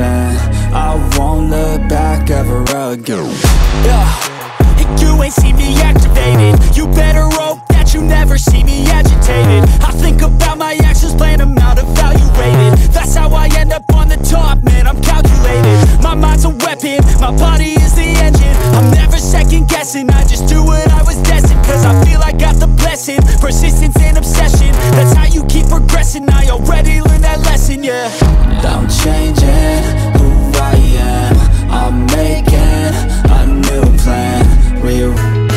and I won't look back ever again. Yeah, you ain't see me activated. You better hope that you never see me agitated. I think about my actions, plan them out, evaluated. That's how I end up on the top, man, I'm calculated. My mind's a weapon, my body is the engine. I'm never second guessing, I just do what I was destined. Cause I feel I got the blessing, persistence and obsession. That's how you keep progressing, I already learned that lesson, yeah. Don't change